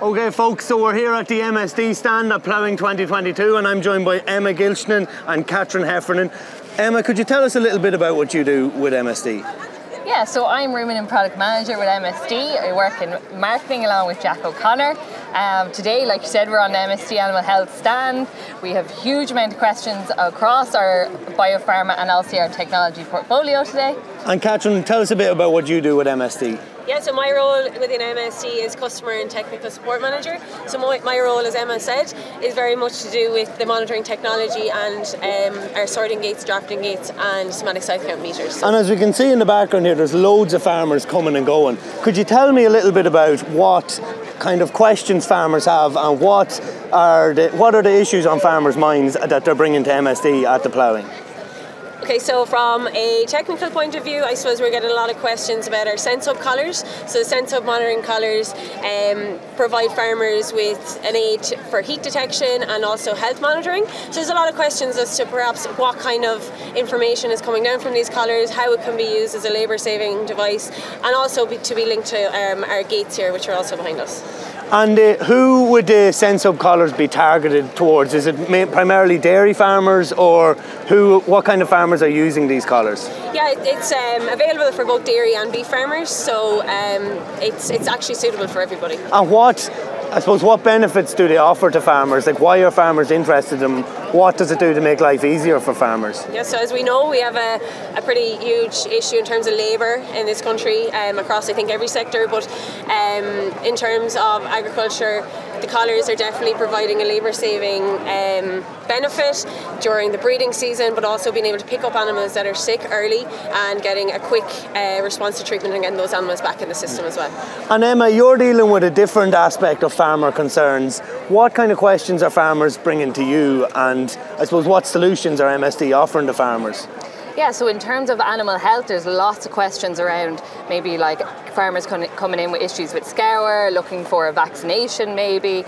Okay folks, so we're here at the MSD stand at Ploughing 2022 and I'm joined by Emma Gilshenan and Catherine Heffernan. Emma, could you tell us a little bit about what you do with MSD? Yeah, so I'm Rumen and Product Manager with MSD. I work in marketing along with Jack O'Connor. Today, like you said, we're on the MSD Animal Health stand. We have a huge amount of questions across our biopharma and also our technology portfolio today. And Catherine, tell us a bit about what you do with MSD. Yeah, so my role within MSD is Customer and Technical Support Manager. So my role, as Emma said, is very much to do with the monitoring technology and our sorting gates, drafting gates and semantic site count meters. So. And as we can see in the background here, there's loads of farmers coming and going. Could you tell me a little bit about what kind of questions farmers have and what are the issues on farmers' minds that they're bringing to MSD at the ploughing? Okay, so from a technical point of view, I suppose we're getting a lot of questions about our Sense Hub collars. So the Sense Hub monitoring collars provide farmers with an aid for heat detection and also health monitoring. So there's a lot of questions as to perhaps what kind of information is coming down from these collars, how it can be used as a labour-saving device, and also to be linked to our gates here, which are also behind us. And who would the Sense Hub collars be targeted towards? Is it primarily dairy farmers, or what kind of farmers are using these collars? Yeah, it's available for both dairy and beef farmers, so it's actually suitable for everybody. And I suppose what benefits do they offer to farmers? Like, why are farmers interested in them? What does it do to make life easier for farmers? Yeah, so as we know, we have a pretty huge issue in terms of labour in this country, across I think every sector, but in terms of agriculture, the collars are definitely providing a labour saving benefit during the breeding season, but also being able to pick up animals that are sick early and getting a quick response to treatment and getting those animals back in the system as well. And Emma, you're dealing with a different aspect of farmer concerns. What kind of questions are farmers bringing to you, and I suppose what solutions are MSD offering to farmers? Yeah, so in terms of animal health, there's lots of questions around maybe like farmers coming in with issues with scour, looking for a vaccination maybe,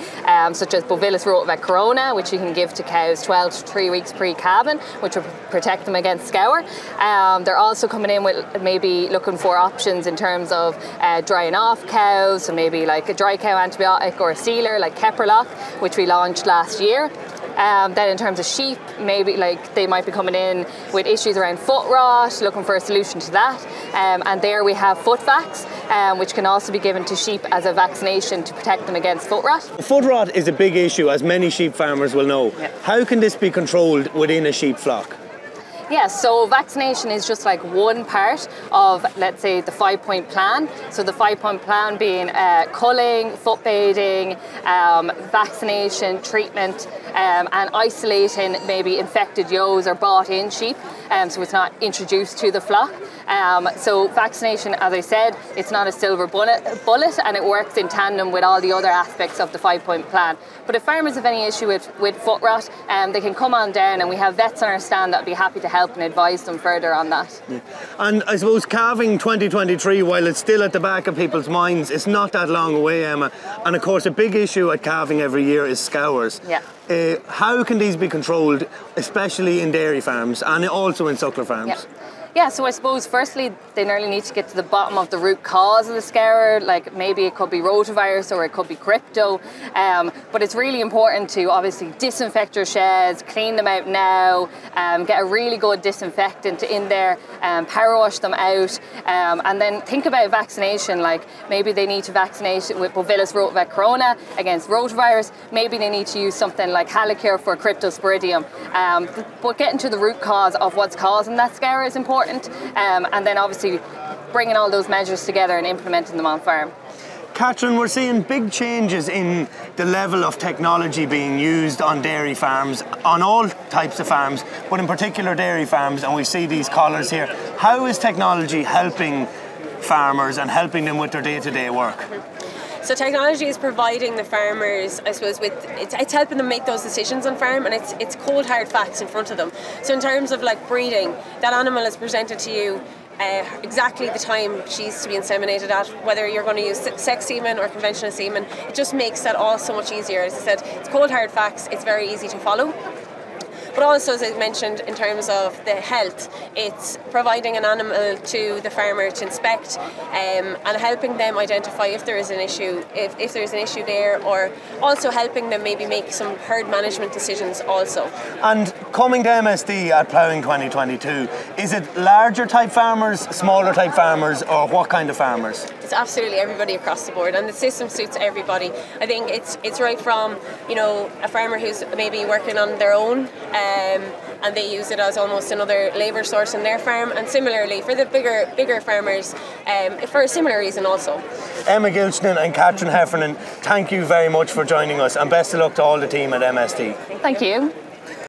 such as Bovilis Rotavec Corona, which you can give to cows 12 to 3 weeks pre-calving, which will protect them against scour. They're also coming in with maybe looking for options in terms of drying off cows, so maybe like a dry cow antibiotic or a sealer like Kepperlock, which we launched last year. Then in terms of sheep, maybe like they might be coming in with issues around foot rot, looking for a solution to that. And there we have FootVax, which can also be given to sheep as a vaccination to protect them against foot rot. Foot rot is a big issue, as many sheep farmers will know. Yeah. How can this be controlled within a sheep flock? Yeah, so vaccination is just like one part of, let's say, the 5-point plan. So the 5-point plan being culling, foot bathing, vaccination, treatment, and isolating maybe infected ewes or bought-in sheep, so it's not introduced to the flock. So vaccination, as I said, it's not a silver bullet and it works in tandem with all the other aspects of the 5-point plan. But if farmers have any issue with foot rot, they can come on down and we have vets on our stand that would be happy to help and advise them further on that. Yeah. And I suppose calving 2023, while it's still at the back of people's minds, it's not that long away, Emma. And of course a big issue at calving every year is scours. Yeah. How can these be controlled, especially in dairy farms and also in suckler farms? Yeah. Yeah, so I suppose firstly they nearly need to get to the bottom of the root cause of the scour, like maybe it could be rotavirus or it could be crypto, but it's really important to obviously disinfect your sheds, clean them out now, get a really good disinfectant in there, power wash them out, and then think about vaccination, like maybe they need to vaccinate with Bovilis Rotavec Corona against rotavirus, maybe they need to use something like Halicure for cryptosporidium, but getting to the root cause of what's causing that scour is important. And then obviously bringing all those measures together and implementing them on farm. Catherine, we're seeing big changes in the level of technology being used on dairy farms, on all types of farms, but in particular dairy farms, and we see these collars here. How is technology helping farmers and helping them with their day-to-day work? So technology is providing the farmers, I suppose, with it's helping them make those decisions on farm, and it's cold hard facts in front of them. So in terms of like breeding, that animal is presented to you exactly the time she's to be inseminated at, whether you're going to use sex semen or conventional semen. It just makes that all so much easier. As I said, it's cold hard facts, it's very easy to follow. But also, as I mentioned, in terms of the health, it's providing an animal to the farmer to inspect and helping them identify if there is an issue, if there is an issue there, or also helping them maybe make some herd management decisions also. And coming to MSD at Ploughing 2022, is it larger type farmers, smaller type farmers, or what kind of farmers? It's absolutely everybody across the board, and the system suits everybody. I think it's right from, you know, a farmer who's maybe working on their own and they use it as almost another labour source in their farm, and similarly for the bigger farmers for a similar reason also. Emma Gilshenan and Catherine Heffernan, thank you very much for joining us, and best of luck to all the team at MSD. Thank you.